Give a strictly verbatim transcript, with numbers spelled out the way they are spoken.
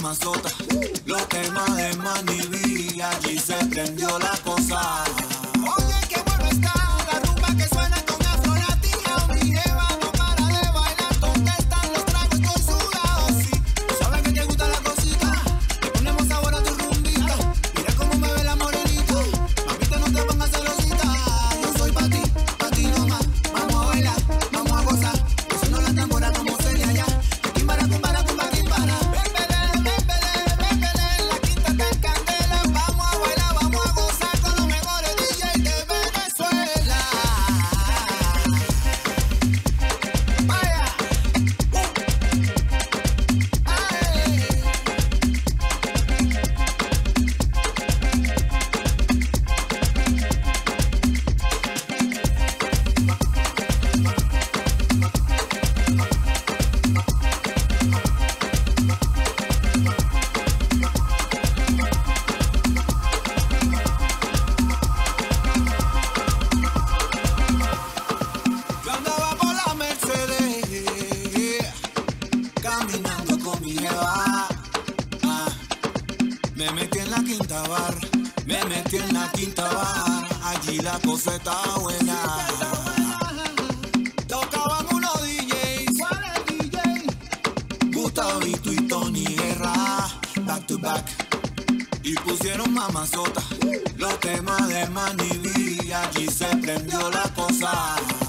mamazota. Los temas de Manivilla, allí se prendió la cosa. Oye, qué bueno está la rumba que suena con afro latina. Mi jeva no para de bailar, ¿dónde están los tragos? Estoy sudado, sí. Saben que te gusta la cosita, le ponemos sabor a tu rumbita. Mira cómo me ve la morenita, mamita no te pongas celosita. Yo soy pa' ti, pa' ti nomás, vamos a bailar, vamos a gozar. Yo sueno la tambora como seria ya. Para, para, para, para. Ven, ven, ven, ven, la quinta del candela. Vamos a bailar, vamos a gozar con los mejores D Js de Venezuela. Vaya. Uh. Ay. Caminando con mi jeva, ah. Me metí en la quinta bar, me metí en la quinta bar, allí la cosa está buena. Tocaban unos D Js, Gustavito y Tony Guerra, back to back, y pusieron mamazota, los temas de Manivilla, allí se prendió la cosa.